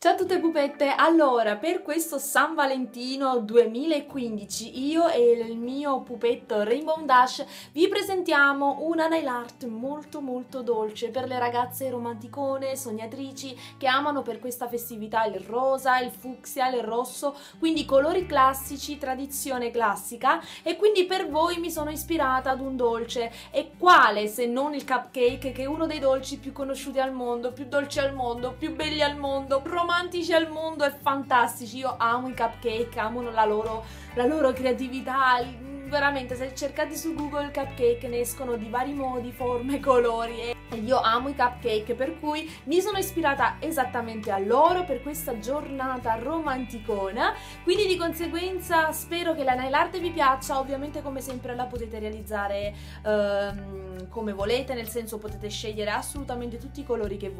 Ciao a tutte pupette! Allora, per questo San Valentino 2015 io e il mio pupetto Rainbow Dash vi presentiamo una nail art molto dolce per le ragazze romanticone, sognatrici, che amano per questa festività il rosa, il fucsia, il rosso, quindi colori classici, tradizione classica, e quindi per voi mi sono ispirata ad un dolce. E quale se non il cupcake, che è uno dei dolci più conosciuti al mondo, più dolci al mondo, più belli al mondo, romantici al mondo e fantastici. Io amo i cupcake, amo la loro creatività. Veramente, se cercate su Google cupcake ne escono di vari modi, forme, colori, e io amo i cupcake, per cui mi sono ispirata esattamente a loro per questa giornata romanticona. Quindi di conseguenza spero che la nail art vi piaccia. Ovviamente come sempre la potete realizzare come volete, nel senso potete scegliere assolutamente tutti i colori che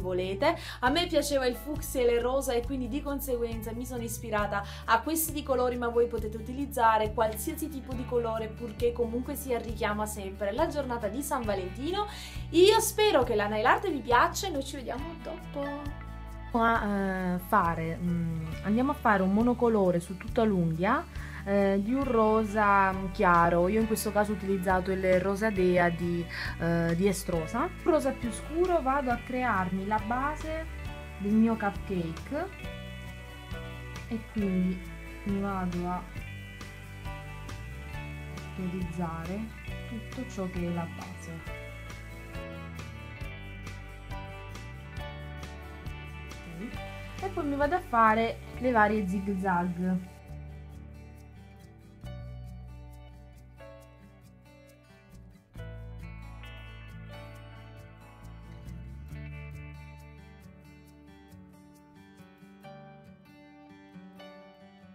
volete. A me piaceva il fucsia e le rosa e quindi di conseguenza mi sono ispirata a questi di colori, ma voi potete utilizzare qualsiasi tipo di colore purché comunque si richiama sempre la giornata di San Valentino. Io spero che la nail art vi piaccia e noi ci vediamo dopo. Andiamo a fare un monocolore su tutta l'unghia di un rosa chiaro. Io in questo caso ho utilizzato il rosadea di Estrosa. Un rosa più scuro vado a crearmi la base del mio cupcake e quindi mi vado a utilizzare tutto ciò che è la base. E poi mi vado a fare le varie zig zag.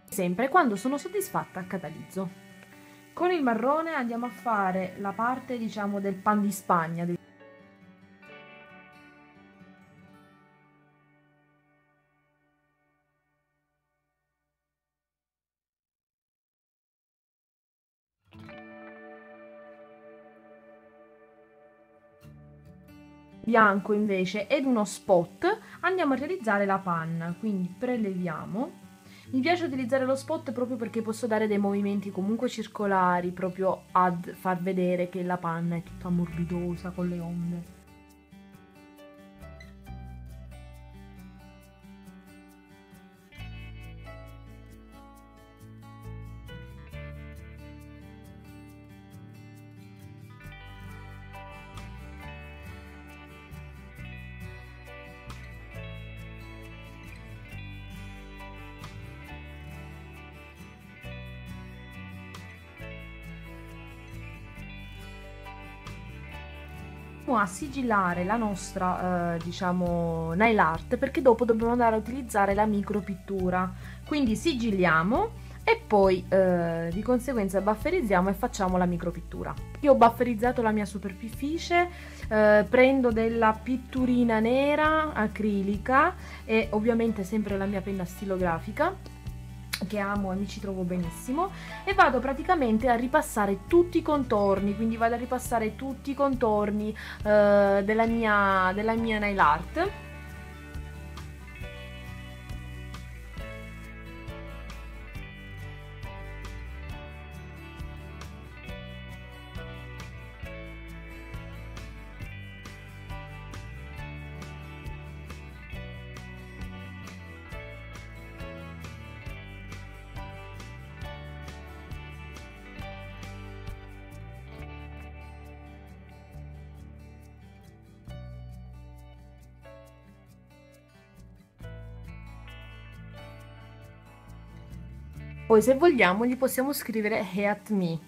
Sempre quando sono soddisfatta catalizzo. Con il marrone andiamo a fare la parte, diciamo, del pan di Spagna. Bianco invece ed uno spot andiamo a realizzare la panna, quindi preleviamo. Mi piace utilizzare lo spot proprio perché posso dare dei movimenti comunque circolari, proprio ad far vedere che la panna è tutta morbidosa con le onde. A sigillare la nostra diciamo nail art, perché dopo dobbiamo andare a utilizzare la micropittura, quindi sigilliamo e poi di conseguenza bufferizziamo e facciamo la micropittura. Io ho bufferizzato la mia superficie, prendo della pitturina nera acrilica e ovviamente sempre la mia penna stilografica, che amo e mi ci trovo benissimo, e vado praticamente a ripassare tutti i contorni, quindi vado a ripassare tutti i contorni della mia nail art. Poi se vogliamo gli possiamo scrivere Heat Me.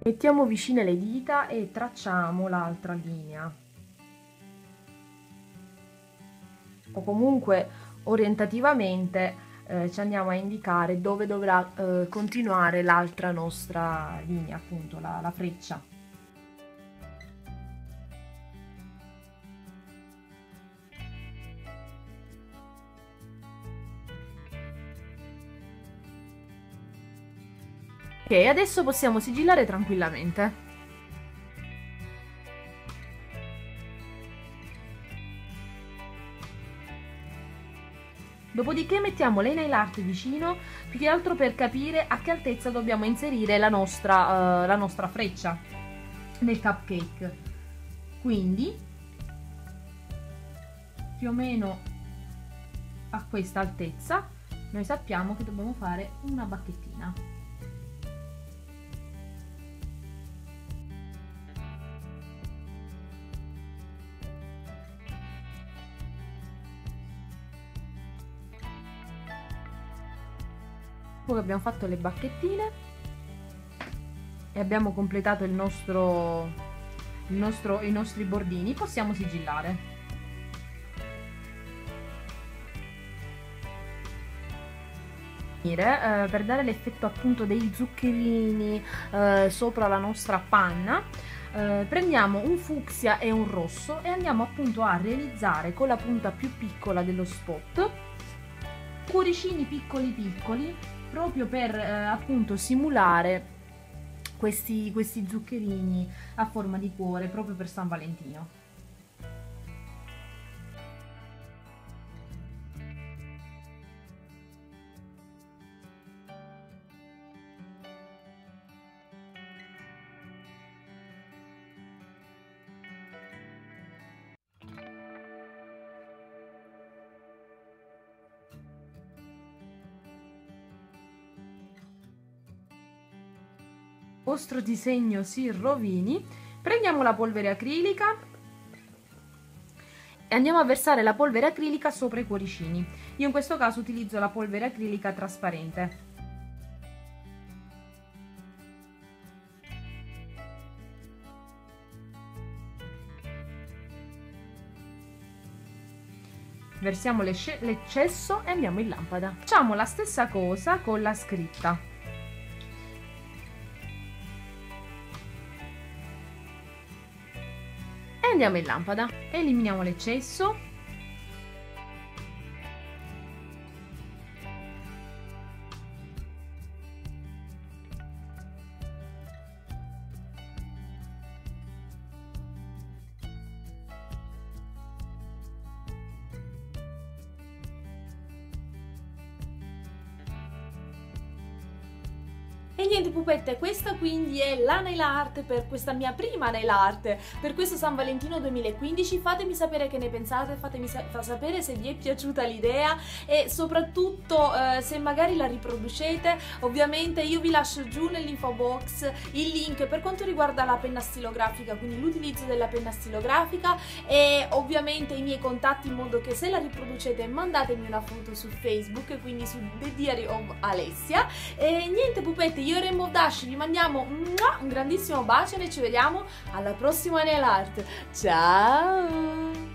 Mettiamo vicine le dita e tracciamo l'altra linea, o comunque orientativamente ci andiamo a indicare dove dovrà continuare l'altra nostra linea, appunto la freccia. Ok, adesso possiamo sigillare tranquillamente. Dopodiché mettiamo l'e-nail art vicino, più che altro per capire a che altezza dobbiamo inserire la nostra freccia nel cupcake. Quindi, più o meno a questa altezza, noi sappiamo che dobbiamo fare una bacchettina. Che abbiamo fatto le bacchettine e abbiamo completato i nostri bordini, possiamo sigillare. Per dare l'effetto appunto dei zuccherini sopra la nostra panna, prendiamo un fucsia e un rosso e andiamo appunto a realizzare con la punta più piccola dello spot cuoricini piccoli piccoli, proprio per appunto simulare questi zuccherini a forma di cuore proprio per San Valentino. Il vostro disegno si rovini, prendiamo la polvere acrilica e andiamo a versare la polvere acrilica sopra i cuoricini. Io in questo caso utilizzo la polvere acrilica trasparente. Versiamo l'eccesso e andiamo in lampada. Facciamo la stessa cosa con la scritta. Andiamo in lampada, eliminiamo l'eccesso e niente pupette, questa quindi è la nail art per questa mia prima nail art per questo San Valentino 2015. Fatemi sapere che ne pensate, fatemi sapere se vi è piaciuta l'idea e soprattutto se magari la riproducete. Ovviamente io vi lascio giù nell'info box il link per quanto riguarda la penna stilografica, quindi l'utilizzo della penna stilografica, e ovviamente i miei contatti, in modo che se la riproducete mandatemi una foto su Facebook, quindi su The Diary of Alessia. E niente pupette, io e Rainbow Dash vi mandiamo un grandissimo bacio e ci vediamo alla prossima nail art. Ciao!